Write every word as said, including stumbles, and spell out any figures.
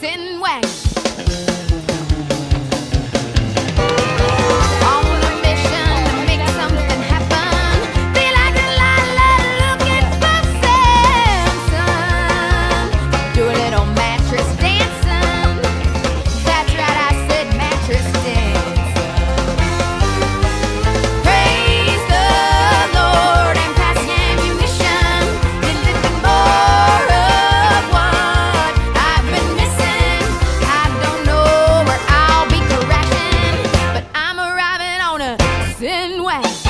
Sin wax. Sin wax.